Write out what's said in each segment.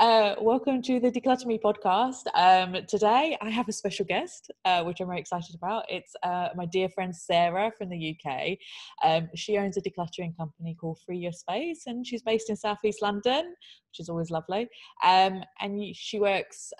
Welcome to the Declutter Me podcast. Today I have a special guest, which I'm very excited about. It's my dear friend Sarah from the UK. She owns a decluttering company called Free Your Space, and she's based in Southeast London, which is always lovely. And she works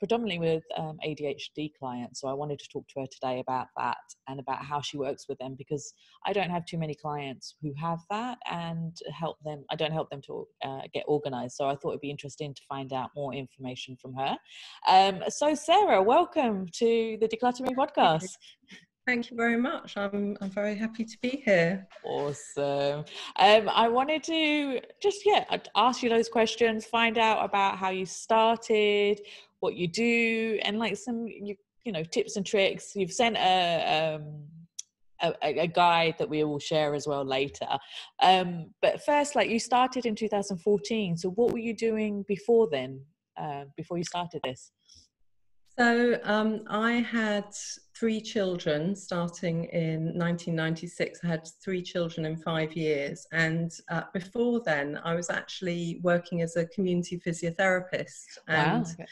predominantly with ADHD clients. So I wanted to talk to her today about that and about how she works with them, because I don't have too many clients who have that and help them. I don't help them to get organized. So I thought it'd be interesting to find out more information from her. So Sarah, welcome to the Declutter Me podcast. Thank you very much. I'm very happy to be here. Awesome. I wanted to just ask you those questions, find out about how you started, what you do, and like some you know tips and tricks. You've sent a guide that we will share as well later, but first, like, you started in 2014, so what were you doing before then, before you started this? So I had three children starting in 1996. I had three children in 5 years, and before then I was actually working as a community physiotherapist. And wow.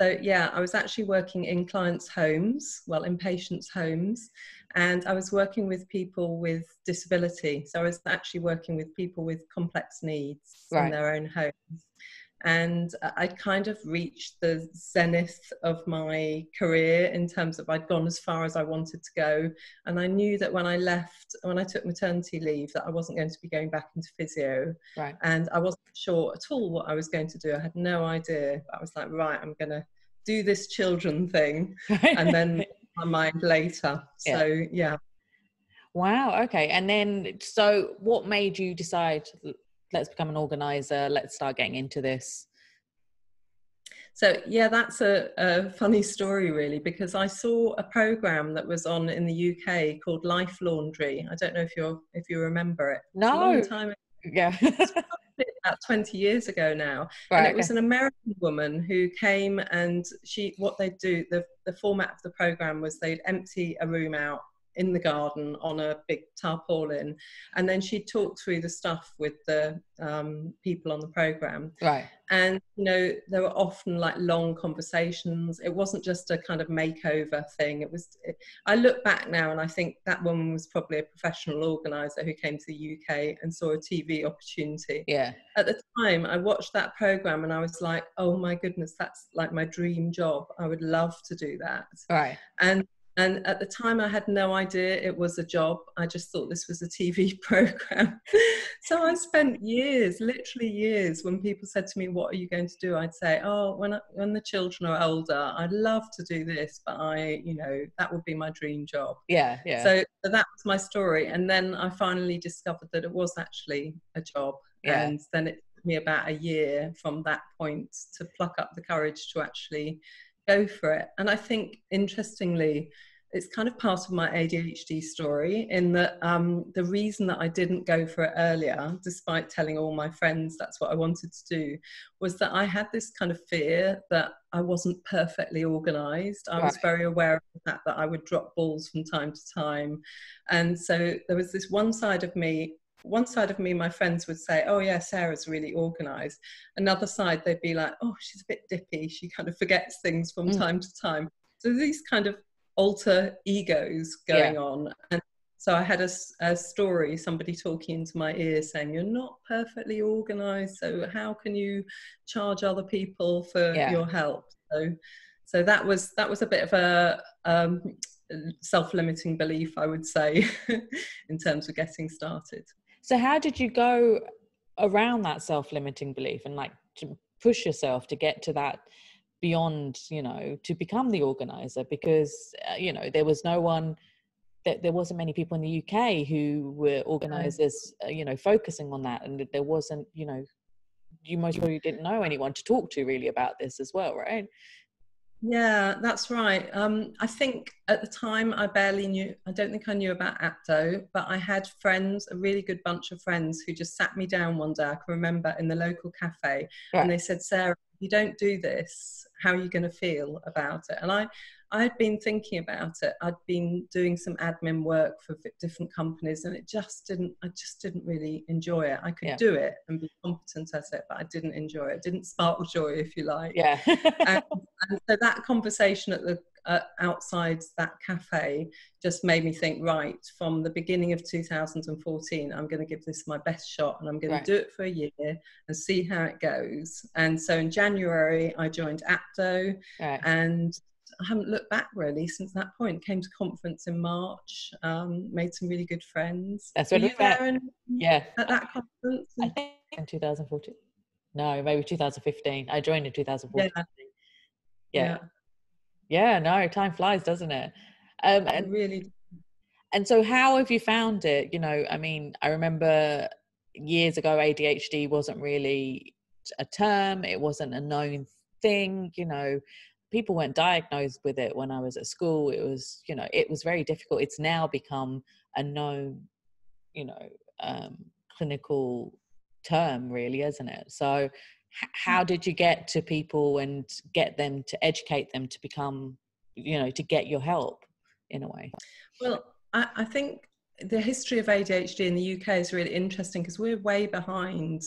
So yeah, I was actually working in clients' homes, well, in patients' homes, and I was working with people with disability. So I was actually working with people with complex needs in their own homes. And I kind of reached the zenith of my career in terms of I'd gone as far as I wanted to go. And I knew that when I left, when I took maternity leave, that I wasn't going to be going back into physio. Right. And I wasn't sure at all what I was going to do. I had no idea. I was like, right, I'm going to do this children thing and then my mind later. Yeah. So, yeah. Wow. Okay. And then, so what made you decide, let's become an organizer, let's start getting into this? So yeah, that's a funny story really, because I saw a program that was on in the UK called Life Laundry. I don't know if you remember it. No. It's a long time ago. Yeah. It's about 20 years ago now. Right, and it was an American woman who came, and she, what they'd do, the format of the program was they'd empty a room out in the garden on a big tarpaulin, and then she talked through the stuff with the people on the program. Right. And you know, there were often like long conversations. It wasn't just a kind of makeover thing. It was, I look back now and I think that woman was probably a professional organizer who came to the UK and saw a TV opportunity. Yeah. At the time I watched that program and I was like, oh my goodness, that's like my dream job. I would love to do that. Right. And at the time, I had no idea it was a job. I just thought this was a TV program. So I spent years, literally years, when people said to me, what are you going to do? I'd say, oh, when the children are older, I'd love to do this, but I, you know, that would be my dream job. Yeah, yeah. So that was my story. And then I finally discovered that it was actually a job. Yeah. And then it took me about a year from that point to pluck up the courage to actually go for it. And I think, interestingly, it's kind of part of my ADHD story in that the reason that I didn't go for it earlier, despite telling all my friends that's what I wanted to do, was that I had this kind of fear that I wasn't perfectly organised. I was very aware of that I would drop balls from time to time. And so there was this one side of me, my friends would say, oh yeah, Sarah's really organised. Another side, they'd be like, oh, she's a bit dippy. She kind of forgets things from time to time. So these kind of alter egos going on. And so I had a story, somebody talking into my ear saying, you're not perfectly organised, so how can you charge other people for your help? So that was a bit of a self-limiting belief, I would say, in terms of getting started. So how did you go around that self-limiting belief and like to push yourself to get to that beyond, you know, to become the organizer? Because, you know, there wasn't many people in the UK who were organizers, you know, focusing on that. And there wasn't, you know, you most probably didn't know anyone to talk to really about this as well, right? Yeah, that's right. I think at the time I don't think I knew about APDO, but I had friends, a really good bunch of friends, who just sat me down one day, I can remember, in the local cafe, and they said, Sarah, if you don't do this, how are you going to feel about it? And I, I'd been thinking about it. I'd been doing some admin work for different companies, and I just didn't really enjoy it. I could do it and be competent at it, but I didn't enjoy it. It didn't sparkle joy, if you like. Yeah. and so that conversation at the outside that cafe just made me think, right, from the beginning of 2014, I'm going to give this my best shot, and I'm going to do it for a year and see how it goes. And so in January, I joined APDO, and I haven't looked back really since that point. Came to conference in March, made some really good friends. That's when we met. Yeah. At that conference? I think in 2014. No, maybe 2015. I joined in 2014. Yeah. Yeah, no, time flies, doesn't it? And really. And so how have you found it? You know, I mean, I remember years ago, ADHD wasn't really a term. It wasn't a known thing. You know, people weren't diagnosed with it when I was at school. It was, you know, it was very difficult. It's now become a known, you know, clinical term really, isn't it? So how did you get to people and get them to educate them to become, you know, to get your help in a way? Well, I think the history of ADHD in the UK is really interesting because we're way behind.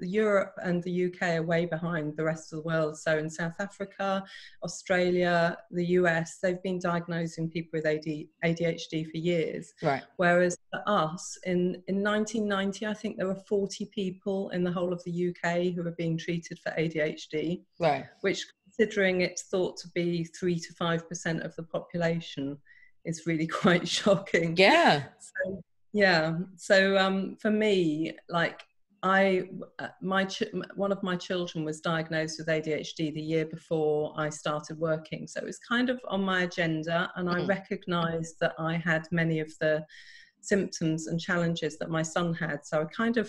Europe and the UK are way behind the rest of the world. So in South Africa, Australia, the US, they've been diagnosing people with ADHD for years. Right. Whereas for us, in 1990, I think there were 40 people in the whole of the UK who were being treated for ADHD. Right. Which, considering it's thought to be 3 to 5% of the population, it's really quite shocking. Yeah. So, yeah. So for me, like one of my children was diagnosed with ADHD the year before I started working. So it was kind of on my agenda, and I recognized that I had many of the symptoms and challenges that my son had. So I kind of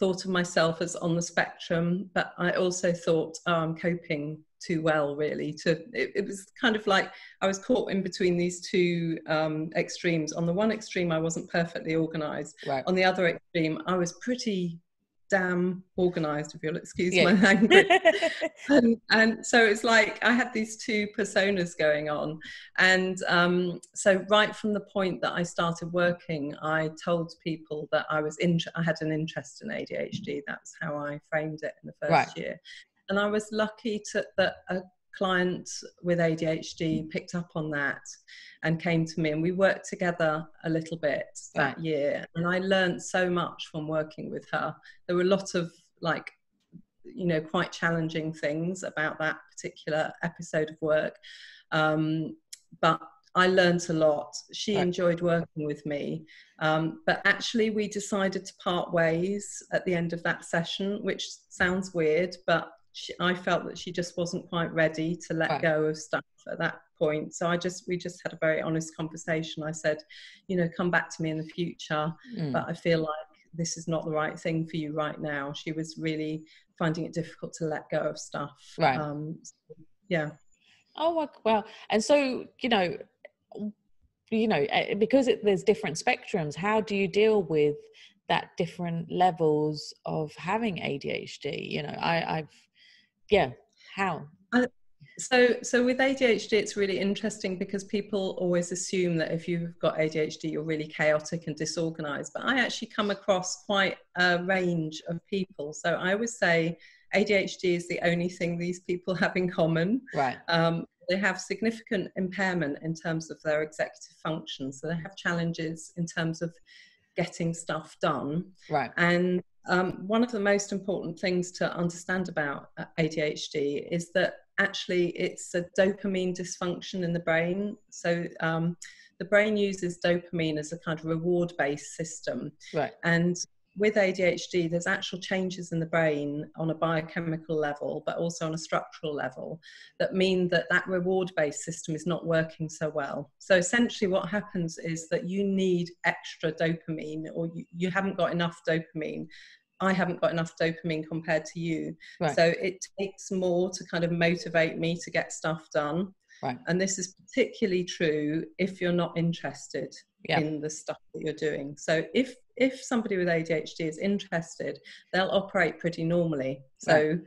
thought of myself as on the spectrum, but I also thought, I'm coping too well, really. It was kind of like I was caught in between these two extremes. On the one extreme, I wasn't perfectly organised. Right. On the other extreme, I was pretty damn organised, if you'll excuse my language. and so it's like I had these two personas going on. And so right from the point that I started working, I told people that I had an interest in ADHD. That's how I framed it in the first year. And I was lucky that a client with ADHD picked up on that and came to me, and we worked together a little bit that year. And I learned so much from working with her. There were a lot of, like, you know, quite challenging things about that particular episode of work. But I learned a lot. She enjoyed working with me. But actually we decided to part ways at the end of that session, which sounds weird, but I felt that she just wasn't quite ready to let go of stuff at that point. So we just had a very honest conversation. I said, you know, come back to me in the future, but I feel like this is not the right thing for you right now. She was really finding it difficult to let go of stuff. Right. Yeah. Oh, well, and so, you know, because there's different spectrums, how do you deal with that different levels of having ADHD? You know, how? So with ADHD, it's really interesting because people always assume that if you've got ADHD, you're really chaotic and disorganized. But I actually come across quite a range of people. So I would say ADHD is the only thing these people have in common. Right. They have significant impairment in terms of their executive function. So they have challenges in terms of getting stuff done. Right. And one of the most important things to understand about ADHD is that actually it's a dopamine dysfunction in the brain. So the brain uses dopamine as a kind of reward-based system. Right. And with ADHD, there's actual changes in the brain on a biochemical level, but also on a structural level, that mean that reward-based system is not working so well. So essentially what happens is that you need extra dopamine, or you haven't got enough dopamine. I haven't got enough dopamine compared to you. Right. So it takes more to kind of motivate me to get stuff done. Right. And this is particularly true if you're not interested in the stuff that you're doing. So if somebody with ADHD is interested, they'll operate pretty normally. So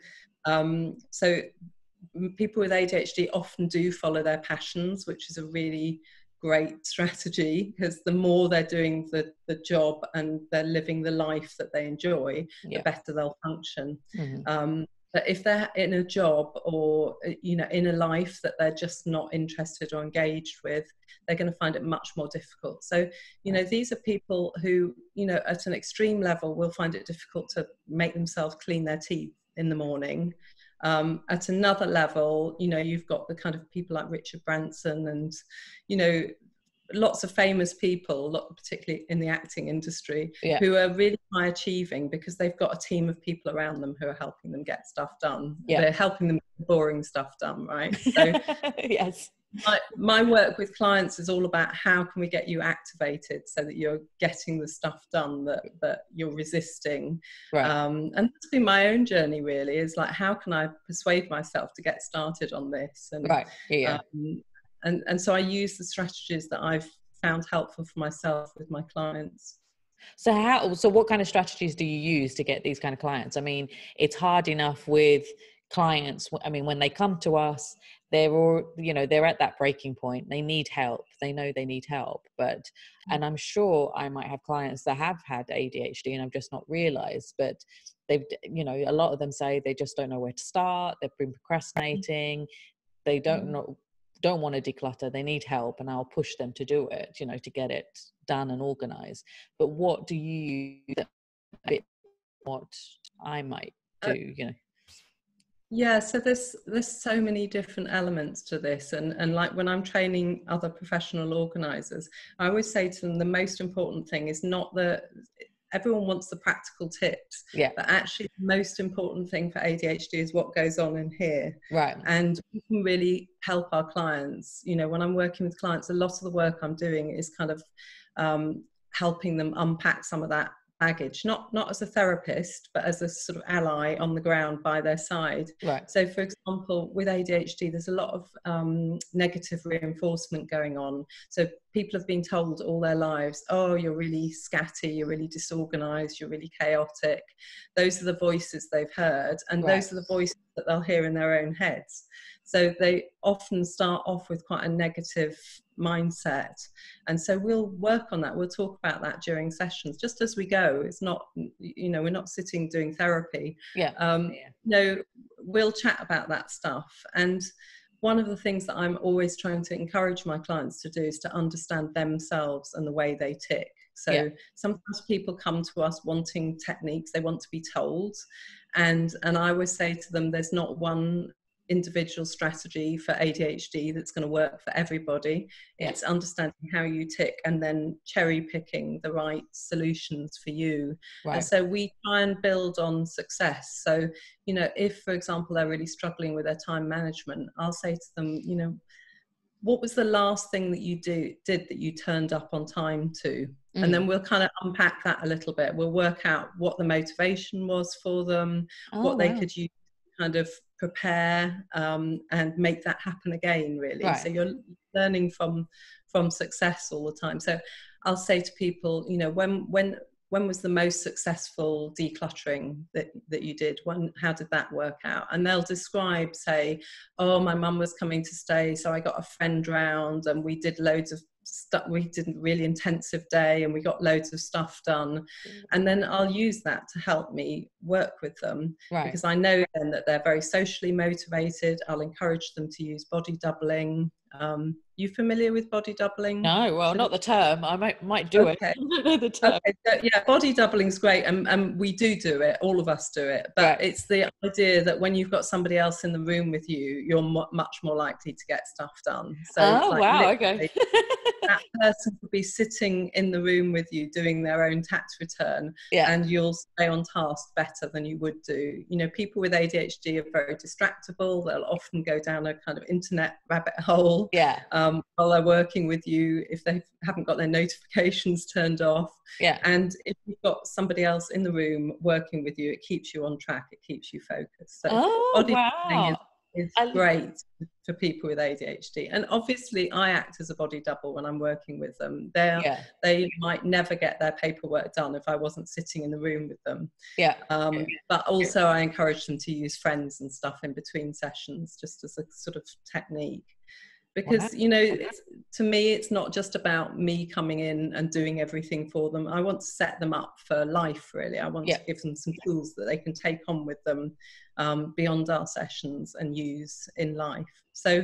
people with ADHD often do follow their passions, which is a really great strategy, because the more they're doing the job and they're living the life that they enjoy, yeah, the better they'll function. Mm-hmm. But if they're in a job or, you know, in a life that they're just not interested or engaged with, they're going to find it much more difficult. So, you know, these are people who, you know, at an extreme level will find it difficult to make themselves clean their teeth in the morning. At another level, you know, you've got the kind of people like Richard Branson and, you know, lots of famous people, particularly in the acting industry, yeah, who are really high achieving because they've got a team of people around them who are helping them get stuff done. Yeah. They're helping them get boring stuff done, right? So yes. My work with clients is all about how can we get you activated so that you're getting the stuff done that you're resisting. Right. And that's been my own journey, really, is like, how can I persuade myself to get started on this? And, right. Yeah. And so I use the strategies that I've found helpful for myself with my clients. So so what kind of strategies do you use to get these kind of clients? I mean, it's hard enough with clients. I mean, when they come to us, they're all, you know, they're at that breaking point. They need help. They know they need help. And I'm sure I might have clients that have had ADHD and I've just not realized, but they've, you know, a lot of them say they just don't know where to start. They've been procrastinating. They don't want to declutter. They need help, and I'll push them to do it, you know, to get it done and organized. But what do you do? What I might do, you know? Yeah, so there's so many different elements to this, and like when I'm training other professional organizers, I always say to them the most important thing is not the, everyone wants the practical tips, yeah, but actually the most important thing for ADHD is what goes on in here, right? And we can really help our clients. You know, when I'm working with clients, a lot of the work I'm doing is kind of helping them unpack some of that baggage, not as a therapist, but as a sort of ally on the ground by their side. Right. So for example, with ADHD, there's a lot of negative reinforcement going on. So people have been told all their lives, oh, you're really scatty, you're really disorganized, you're really chaotic. Those are the voices they've heard, and right, those are the voices that they'll hear in their own heads. So they often start off with quite a negative mindset. And so we'll work on that. We'll talk about that during sessions, just as we go. It's not, you know, we're not sitting doing therapy. Yeah. Yeah. No, we'll chat about that stuff. And one of the things that I'm always trying to encourage my clients to do is to understand themselves and the way they tick. So yeah, sometimes people come to us wanting techniques. They want to be told. And I always say to them, there's not one individual strategy for ADHD that's going to work for everybody. Yeah. It's understanding how you tick and then cherry picking the right solutions for you. Right. And so we try and build on success. So, you know, if, for example, they're really struggling with their time management, I'll say to them, you know, what was the last thing that you did that you turned up on time to? Mm. And then we'll kind of unpack that a little bit. We'll work out what the motivation was for them, what they could use to kind of prepare and make that happen again, really. Right. So you're learning from success all the time. So I'll say to people, you know, when was the most successful decluttering that you did? How did that work out? And they'll describe, say, oh, my mum was coming to stay, so I got a friend round and we did loads of stuff. We did a really intensive day and we got loads of stuff done. And then I'll use that to help me work with them. Right. Because I know then that they're very socially motivated. I'll encourage them to use body doubling. You familiar with body doubling? No, well, not the term. I might do it. The term. Okay. So, yeah, body doubling's great, and we do it. All of us do it, but right, it's the idea that when you've got somebody else in the room with you, you're much more likely to get stuff done. So, oh, like, wow, okay. That person could be sitting in the room with you doing their own tax return, yeah, and you'll stay on task better than you would do. You know, people with ADHD are very distractible. They'll often go down a kind of internet rabbit hole. Yeah. While they're working with you, if they haven't got their notifications turned off. Yeah. And if you've got somebody else in the room working with you, it keeps you on track, it keeps you focused. So body doubling is great for people with ADHD. And obviously I act as a body double when I'm working with them. They might never get their paperwork done if I wasn't sitting in the room with them. But also I encourage them to use friends and stuff in between sessions, just as a sort of technique. Because, you know, to me, it's not just about me coming in and doing everything for them. I want to set them up for life, really. I want to give them some tools that they can take on with them beyond our sessions and use in life. So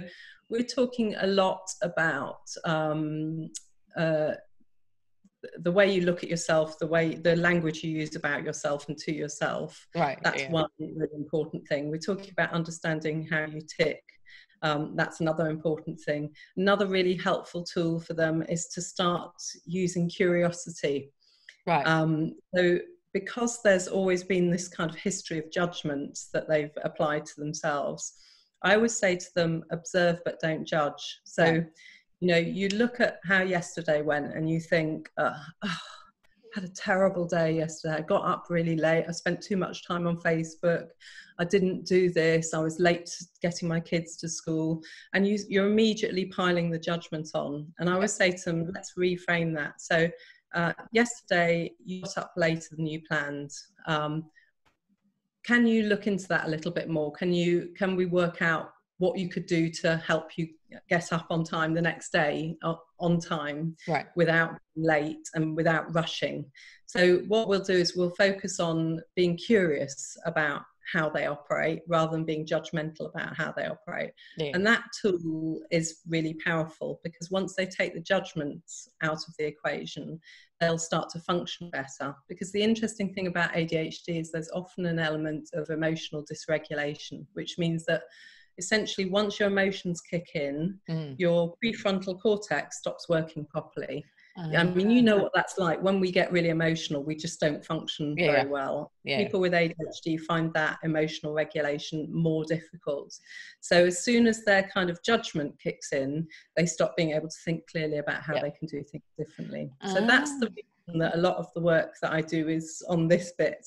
we're talking a lot about the way you look at yourself, the language you use about yourself and to yourself. Right. That's one really important thing. We're talking about understanding how you tick. That's another important thing. Another really helpful tool for them is to start using curiosity. Right. So because there's always been this kind of history of judgments that they've applied to themselves, I always say to them, observe but don't judge. So, you know, you look at how yesterday went and you think, had a terrible day yesterday. I got up really late. I spent too much time on Facebook. I didn't do this. I was late getting my kids to school. And you're immediately piling the judgment on. And I always say to them, let's reframe that. So yesterday you got up later than you planned. Can you look into that a little bit more? Can we work out what you could do to help you get up on time the next day, on time, without being late and without rushing? So what we'll do is we'll focus on being curious about how they operate rather than being judgmental about how they operate. And that tool is really powerful, because once they take the judgments out of the equation, they'll start to function better. Because the interesting thing about ADHD is there's often an element of emotional dysregulation, which means that essentially once your emotions kick in, your prefrontal cortex stops working properly. I mean, you know what that's like. When we get really emotional, we just don't function very well. People with ADHD find that emotional regulation more difficult. So as soon as their kind of judgment kicks in, they stop being able to think clearly about how they can do things differently. So that's the reason that a lot of the work that I do is on this bit,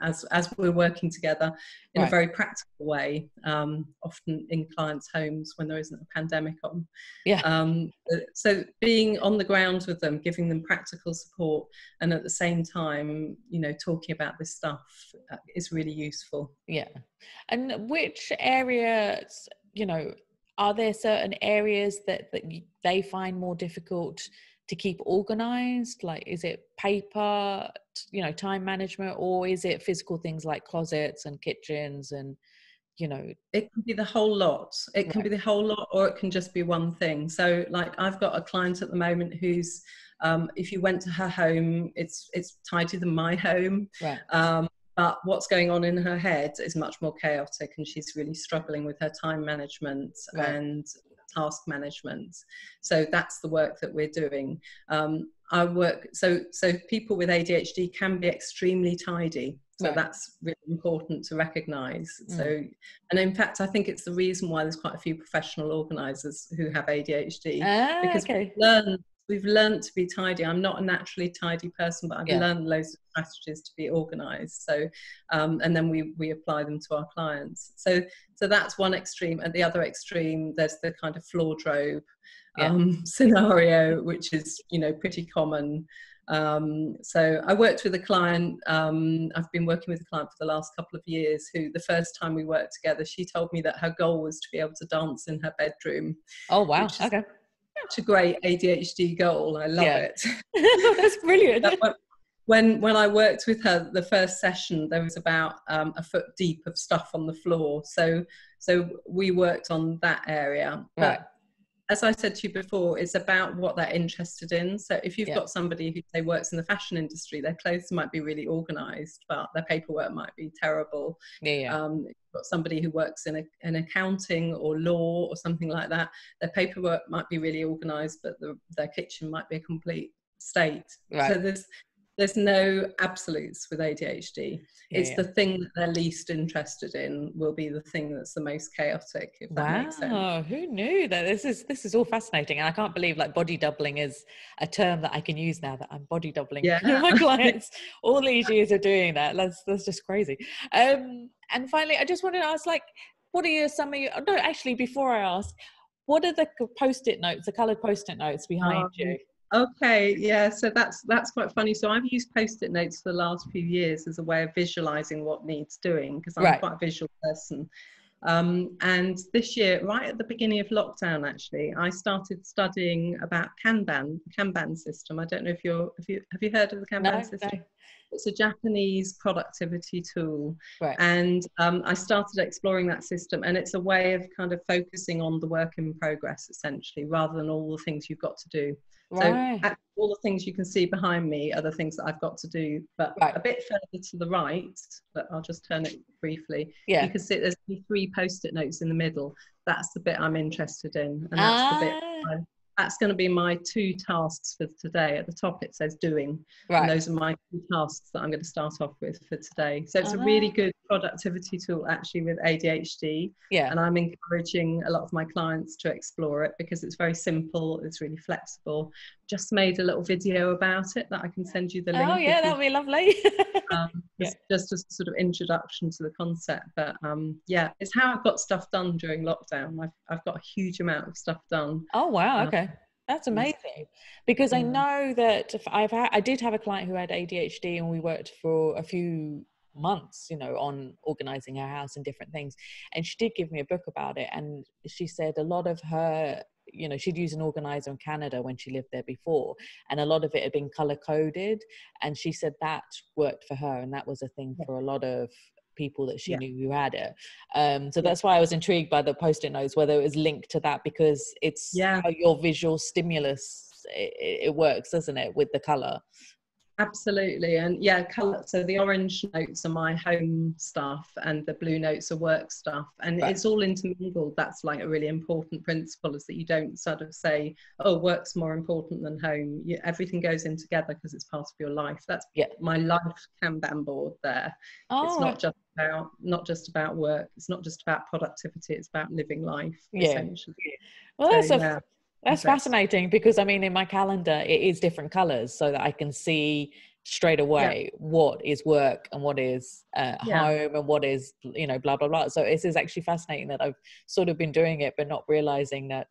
as we're working together in a very practical way, often in clients' homes when there isn't a pandemic on. So being on the ground with them, giving them practical support, and at the same time, you know, talking about this stuff is really useful. And which areas, you know, are there certain areas that they find more difficult to keep organized? Like, is it paper, you know, time management, or is it physical things like closets and kitchens? And, you know, it can be the whole lot. It can be the whole lot, or it can just be one thing. So like, I've got a client at the moment who's, if you went to her home, it's tidier than my home. But what's going on in her head is much more chaotic, and she's really struggling with her time management and task management. So that's the work that we're doing. I work, so people with ADHD can be extremely tidy. So that's really important to recognise. So, and in fact, I think it's the reason why there's quite a few professional organisers who have ADHD, because we've learned to be tidy. I'm not a naturally tidy person, but I've learned loads of strategies to be organised. So, and then we apply them to our clients. So that's one extreme. At the other extreme, there's the kind of floordrobe scenario, which is, you know, pretty common. So I worked with a client, I've been working with a client for the last couple of years, who the first time we worked together, she told me that her goal was to be able to dance in her bedroom. Oh, wow. Okay. Such a great ADHD goal. I love it. That's brilliant. When I worked with her the first session, there was about a foot deep of stuff on the floor. So we worked on that area. But as I said to you before, it's about what they're interested in. So if you've got somebody who, say, works in the fashion industry, their clothes might be really organised, but their paperwork might be terrible. If you've got somebody who works in accounting or law or something like that, their paperwork might be really organised, but their kitchen might be a complete state. So there's no absolutes with ADHD. It's the thing that they're least interested in will be the thing that's the most chaotic, if that makes sense. Wow, who knew that? This is all fascinating. And I can't believe, like, body doubling is a term that I can use now, that I'm body doubling my clients all these years of doing that. That's just crazy. And finally, I just wanted to ask, like, what are your, some of your, no, actually, before I ask, what are the post-it notes, the coloured post-it notes behind you? Okay, yeah, so that's quite funny. So I've used post-it notes for the last few years as a way of visualising what needs doing, because I'm quite a visual person. And this year, right at the beginning of lockdown, actually, I started studying about Kanban, the Kanban system. I don't know if you're, have you heard of the Kanban system? No. It's a Japanese productivity tool. Right. And I started exploring that system, and it's a way of kind of focusing on the work in progress, essentially, rather than all the things you've got to do. Right. So all the things you can see behind me are the things that I've got to do, but a bit further to the right, but I'll just turn it briefly. Yeah. You can see there's 3 post-it notes in the middle. That's the bit I'm interested in. And that's the bit that's going to be my 2 tasks for today. At the top it says doing, and those are my 2 tasks that I'm going to start off with for today. So it's a really good productivity tool, actually, with ADHD, and I'm encouraging a lot of my clients to explore it because it's very simple, it's really flexible. Just made a little video about it that I can send you the link. Oh yeah, that'll be lovely. Just as a sort of introduction to the concept, but yeah, it's how I've got stuff done during lockdown. I've got a huge amount of stuff done. Oh wow, okay. That's amazing, because I know that I did have a client who had ADHD, and we worked for a few months, you know, on organizing her house and different things. And she did give me a book about it, and she said a lot of her, you know, she'd used an organizer in Canada when she lived there before, and a lot of it had been color coded, and she said that worked for her, and that was a thing for a lot of people that she knew who had it. So that's why I was intrigued by the post-it notes, whether it was linked to that, because it's how your visual stimulus, it works, doesn't it, with the colour? Absolutely. And yeah, colour. So the orange notes are my home stuff and the blue notes are work stuff, and it's all intermingled. That's like a really important principle, is that you don't sort of say, oh, work's more important than home. Everything goes in together because it's part of your life. That's my life Kanban board there. It's not just about work. It's not just about productivity. It's about living life, essentially. Well, that's that's fascinating, because I mean, in my calendar, it is different colors so that I can see straight away what is work and what is home and what is, you know, blah, blah, blah. So this is actually fascinating that I've sort of been doing it, but not realizing that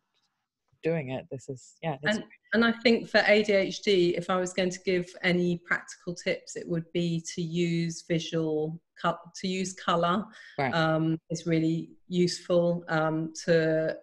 doing it. This is, and I think for ADHD, if I was going to give any practical tips, it would be to use color. Right. Is really useful, to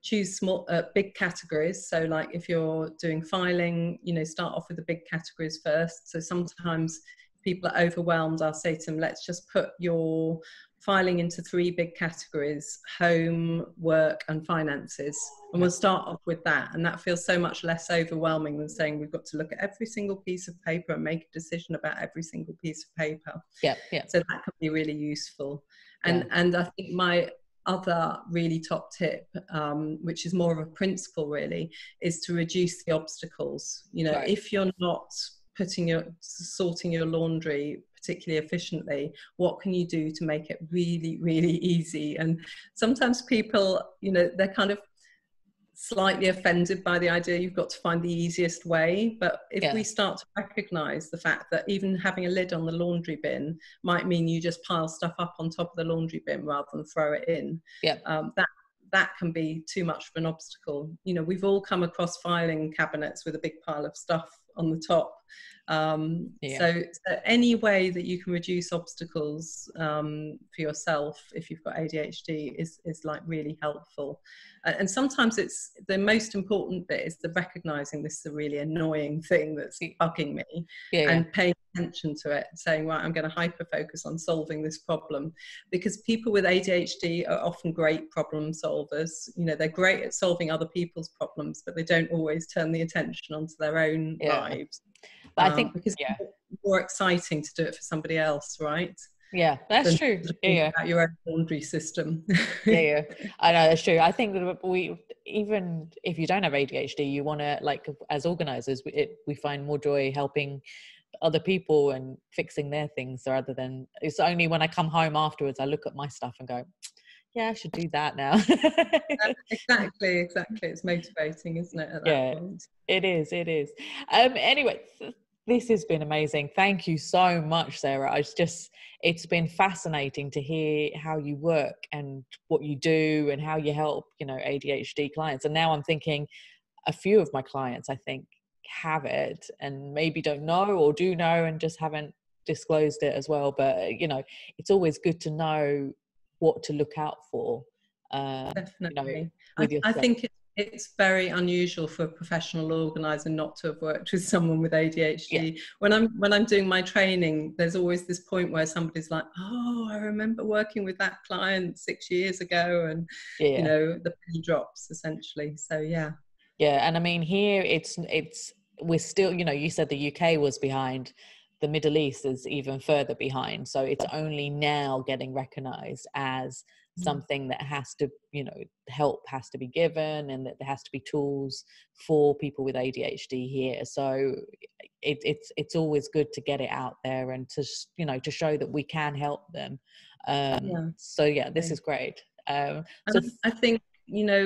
choose small, big categories. So like if you're doing filing, you know, start off with the big categories first. So sometimes people are overwhelmed. I'll say to them, let's just put your filing into 3 big categories: home, work, and finances. And we'll start off with that. And that feels so much less overwhelming than saying we've got to look at every single piece of paper and make a decision about every single piece of paper. Yeah. So that can be really useful. And I think my other really top tip, which is more of a principle really, is to reduce the obstacles. You know, if you're not sorting your laundry particularly efficiently, what can you do to make it really, really easy? And sometimes people, you know, they're kind of slightly offended by the idea you've got to find the easiest way, but if we start to recognize the fact that even having a lid on the laundry bin might mean you just pile stuff up on top of the laundry bin rather than throw it in, that can be too much of an obstacle. You know, we've all come across filing cabinets with a big pile of stuff on the top. So any way that you can reduce obstacles for yourself if you've got ADHD is like really helpful. And sometimes it's the most important bit is the recognizing this is a really annoying thing that's bugging me and paying attention to it, saying, right, I'm going to hyper focus on solving this problem, because people with ADHD are often great problem solvers. You know, they're great at solving other people's problems, but they don't always turn the attention onto their own lives. But I think because it's more exciting to do it for somebody else, right? Yeah, that's true. About your own laundry system. I know, that's true. I think that even if you don't have ADHD, you want to, like, as organisers, we find more joy helping other people and fixing their things, rather than, it's only when I come home afterwards I look at my stuff and go, yeah, I should do that now. Exactly. It's motivating, isn't it? At that point? It is. Anyway, This has been amazing. Thank you so much, Sarah. It's been fascinating to hear how you work and what you do and how you help, ADHD clients. And now I'm thinking a few of my clients, I think, have it and maybe don't know or do know and just haven't disclosed it as well. But, it's always good to know what to look out for. Definitely. I think it's very unusual for a professional organizer not to have worked with someone with ADHD. Yeah. When I'm doing my training, there's always this point where somebody's like, "Oh, I remember working with that client 6 years ago," and the penny drops essentially. So yeah. Yeah, and I mean here it's we're still, you said the UK was behind. The Middle East is even further behind. So it's only now getting recognized as something that has to, help has to be given and that there has to be tools for people with ADHD here. So it's always good to get it out there and to, to show that we can help them. So yeah, this is great. I think,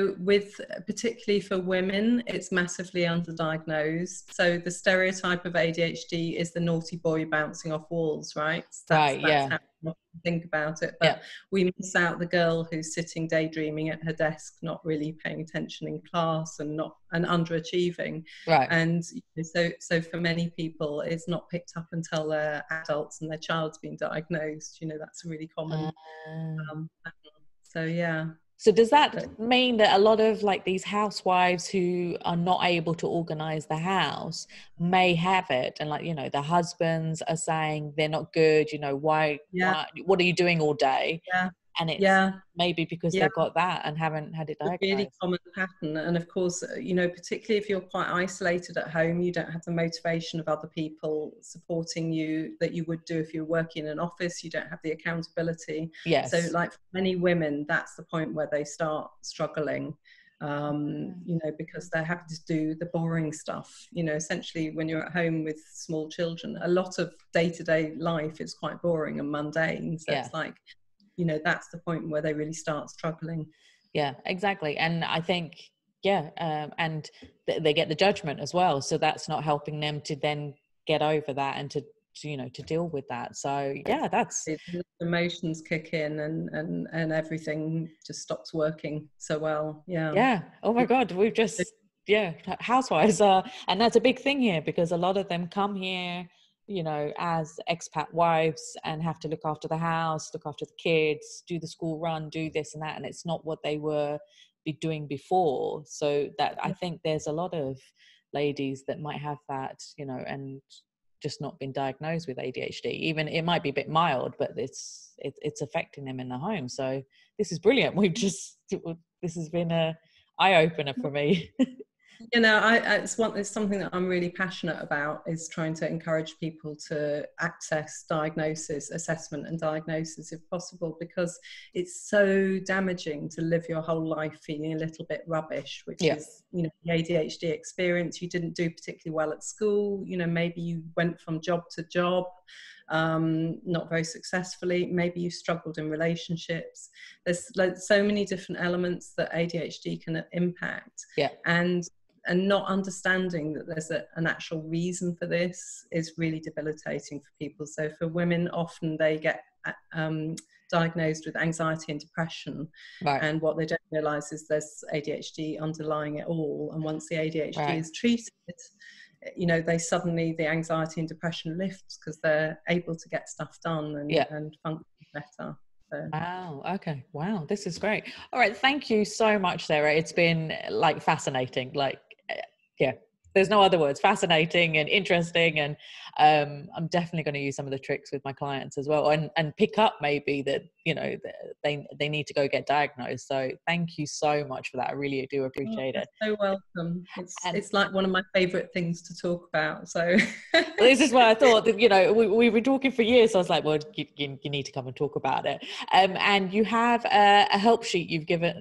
with particularly for women, it's massively underdiagnosed. So the stereotype of ADHD is the naughty boy bouncing off walls, right? That's how we think about it. But we miss out the girl who's sitting daydreaming at her desk, not really paying attention in class, and underachieving. Right. And so for many people, it's not picked up until they're adults and their child's been diagnosed. That's really common. So does that mean that a lot of these housewives who are not able to organize the house may have it, and the husbands are saying they're not good, why what are you doing all day? Yeah. And it's maybe because they've got that and haven't had it diagnosed. It's a really common pattern. And of course, particularly if you're quite isolated at home, you don't have the motivation of other people supporting you that you would do if you're working in an office. You don't have the accountability. Yes. So for many women, that's the point where they start struggling, because they're having to do the boring stuff. Essentially when you're at home with small children, a lot of day-to-day life is quite boring and mundane. So it's that's the point where they really start struggling. Yeah, exactly. And I think, and they get the judgment as well. So that's not helping them to then get over that and to deal with that. So yeah, emotions kick in and everything just stops working so well. Yeah. Yeah. Oh my God. We've just, housewives are, and that's a big thing here because a lot of them come here, as expat wives and have to look after the house, look after the kids, do the school run, do this and that. And it's not what they were doing before. So that I think there's a lot of ladies that might have that, and just not been diagnosed with ADHD. Even it might be a bit mild, but it's affecting them in the home. So this is brilliant. This has been an eye-opener for me. It's something that I'm really passionate about, is trying to encourage people to access assessment and diagnosis if possible, because it's so damaging to live your whole life feeling a little bit rubbish, which is, the ADHD experience. You didn't do particularly well at school, maybe you went from job to job, not very successfully, maybe you struggled in relationships. There's so many different elements that ADHD can impact. Yeah. And not understanding that there's an actual reason for this is really debilitating for people. So for women, often they get diagnosed with anxiety and depression. Right. And what they don't realise is there's ADHD underlying it all. And once the ADHD is treated, they suddenly, the anxiety and depression lifts because they're able to get stuff done and function better. Wow. Okay. Wow. This is great. All right. Thank you so much, Sarah. It's been fascinating. There's no other words. Fascinating and interesting. And I'm definitely going to use some of the tricks with my clients as well, and pick up maybe that they need to go get diagnosed. So thank you so much for that. I really do appreciate it. So welcome. It's like one of my favourite things to talk about. So well, this is what I thought. That, we were talking for years. So I was like, well, you need to come and talk about it. And you have a help sheet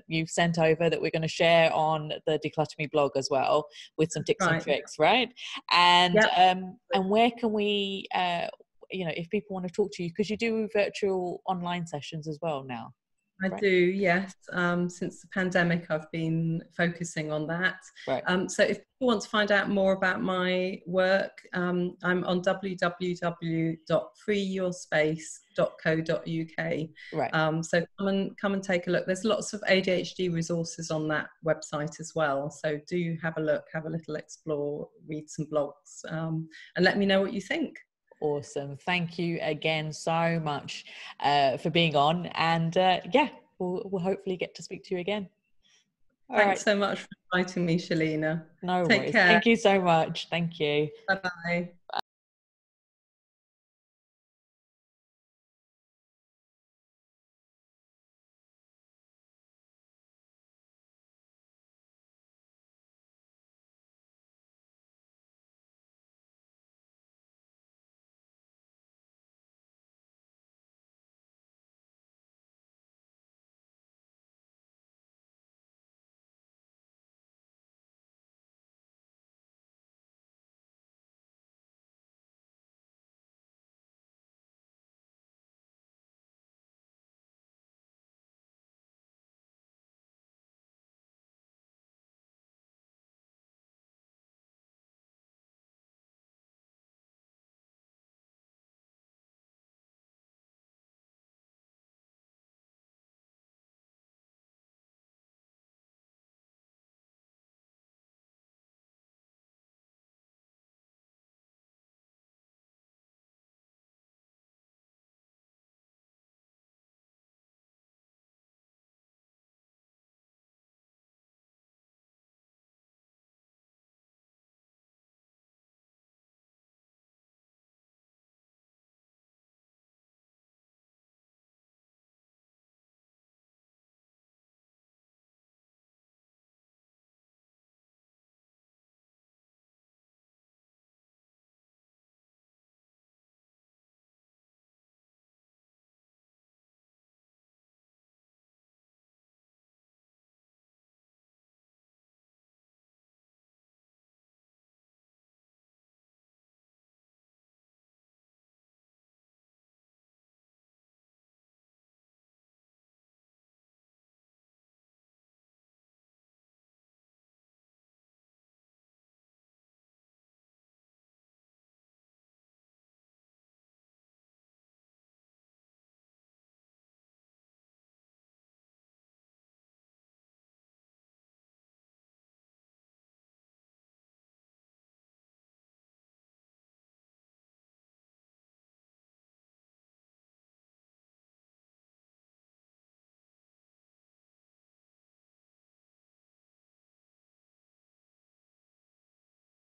you've sent over that we're going to share on the Declutter Me blog as well, with some tips. Right. Tricks, right? And and where can we if people want to talk to you, because you do virtual online sessions as well now. I do, yes. Since the pandemic, I've been focusing on that. Right. So if people want to find out more about my work, I'm on www.freeyourspace.co.uk. Right. So come and take a look. There's lots of ADHD resources on that website as well. So do have a look, have a little explore, read some blogs, and let me know what you think. Awesome. Thank you again so much for being on, and yeah, we'll hopefully get to speak to you again. Thanks so much for inviting me, Shalina. No worries. Take care. Thank you so much. Thank you. Bye-bye. Bye.